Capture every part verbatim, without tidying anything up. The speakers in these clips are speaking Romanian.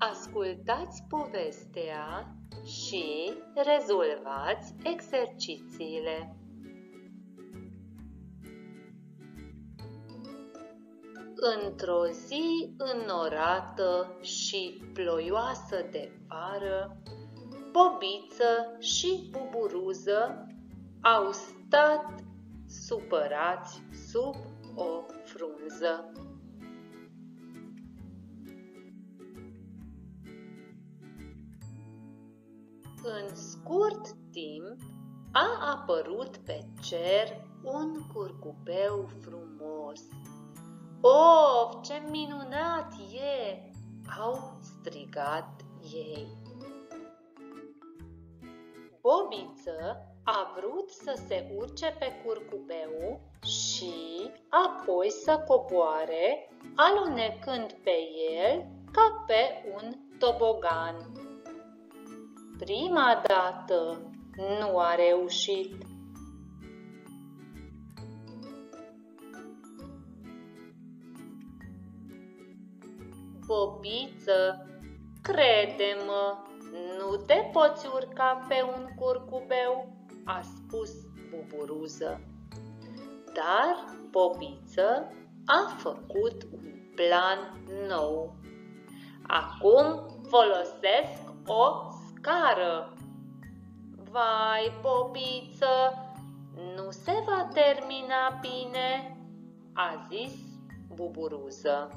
Ascultați povestea și rezolvați exercițiile. Într-o zi înnorată și ploioasă de vară, Bobiță și Buburuză au stat supărați sub o frunză. În scurt timp a apărut pe cer un curcubeu frumos. Of, ce minunat e!" au strigat ei. Bobiță a vrut să se urce pe curcubeu și apoi să coboare, alunecând pe el ca pe un tobogan. Prima dată nu a reușit. Bobiță, crede-mă, nu te poți urca pe un curcubeu, a spus Buburuză. Dar Bobiță a făcut un plan nou. Acum folosesc o scară. Vai, Bobiță, nu se va termina bine, a zis Buburuză.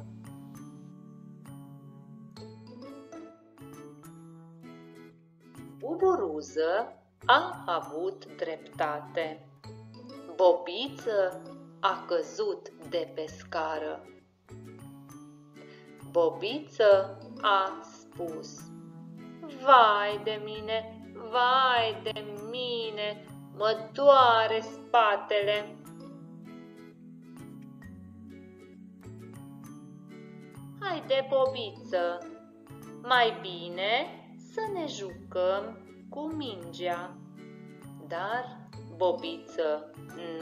Buburuză a avut dreptate. Bobiță a căzut de pe scară. Bobiță a spus: "Vai de mine, vai de mine, mă doare spatele." Haide, Bobiță, mai bine să ne jucăm cu mingea. Dar Bobiță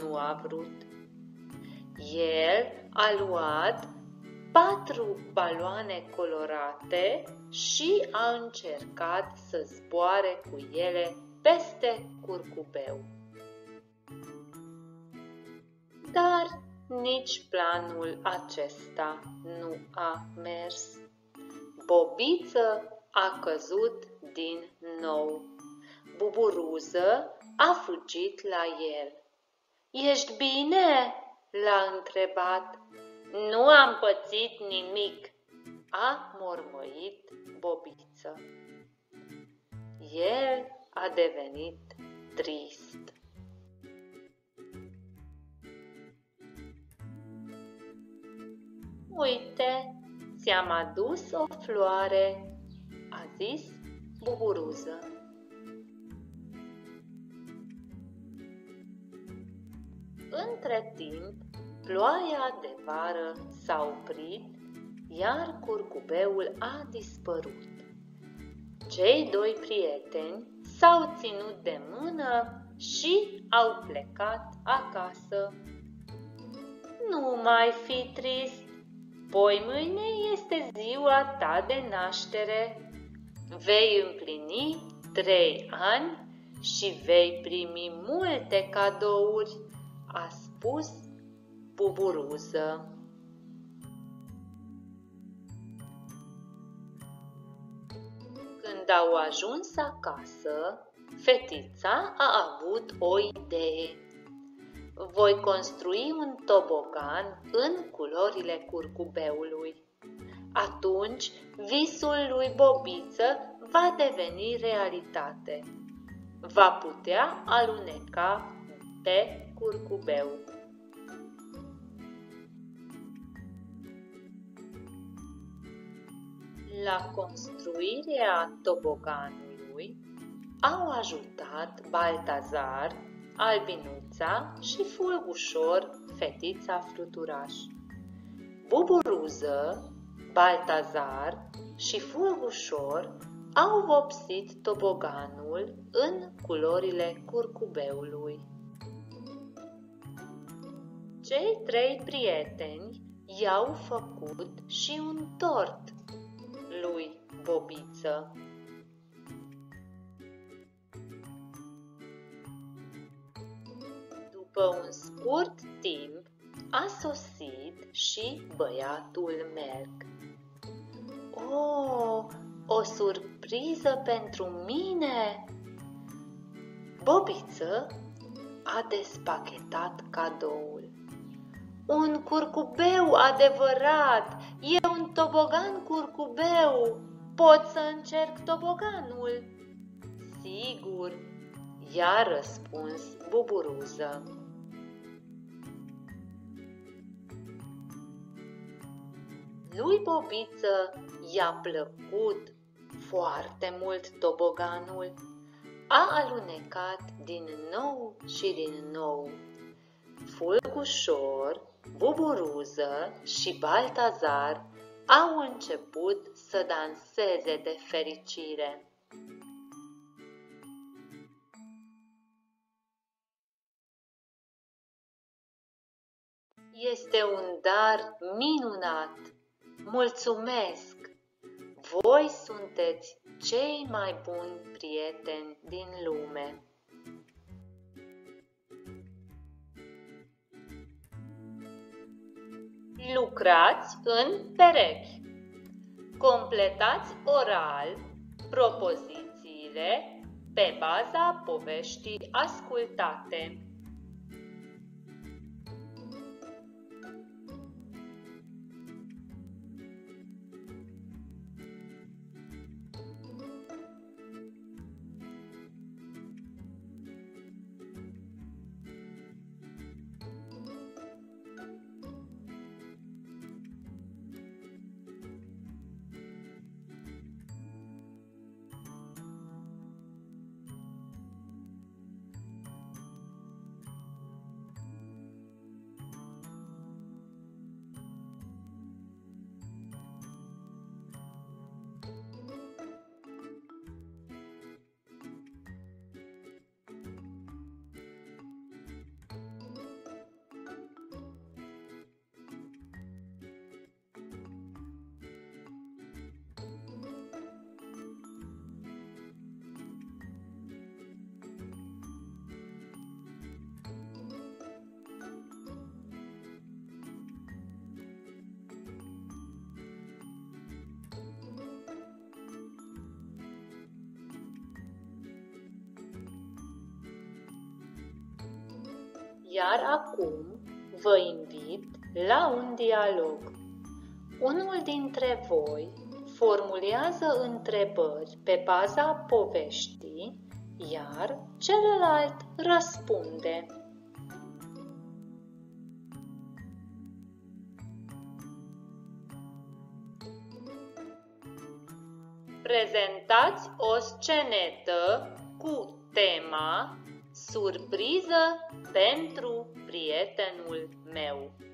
nu a vrut. El a luat patru baloane colorate și a încercat să zboare cu ele peste curcubeu. Dar nici planul acesta nu a mers. Bobiță a căzut din nou. Buburuză a fugit la el. "Ești bine?" l-a întrebat. "Nu am pățit nimic," a mormăit Bobiță. El a devenit trist. "Uite, ți-am adus o floare," a zis Buburuză. Între timp, ploaia de vară s-a oprit, iar curcubeul a dispărut. Cei doi prieteni s-au ținut de mână și au plecat acasă. "Nu mai fi trist, poimâine este ziua ta de naștere. Vei împlini trei ani și vei primi multe cadouri," a spus Buburuză. Când au ajuns acasă, fetița a avut o idee. "Voi construi un tobogan în culorile curcubeului. Atunci, visul lui Bobiță va deveni realitate. Va putea aluneca pe curcubeu." La construirea toboganului au ajutat Baltazar, Albinuța și Fulgușor, Fetița Fruturaș. Buburuză, Baltazar și Fulgușor au vopsit toboganul în culorile curcubeului. Cei trei prieteni i-au făcut și un tort lui Bobiță. După un scurt timp, a sosit și băiatul Merk. Oh, o surpriză pentru mine! Bobiță a despachetat cadoul. Un curcubeu adevărat! E un tobogan curcubeu! Pot să încerc toboganul? Sigur, i-a răspuns Buburuză. Lui Bobiță i-a plăcut foarte mult toboganul. A alunecat din nou și din nou. Fulgușor, Buburuză și Baltazar au început să danseze de fericire. Este un dar minunat! Mulțumesc! Voi sunteți cei mai buni prieteni din lume! Lucrați în perechi. Completați oral propozițiile pe baza poveștii ascultate. Iar acum vă invit la un dialog. Unul dintre voi formulează întrebări pe baza poveștii, iar celălalt răspunde. Prezentați o scenetă cu tema Surpriză pentru prietenul meu.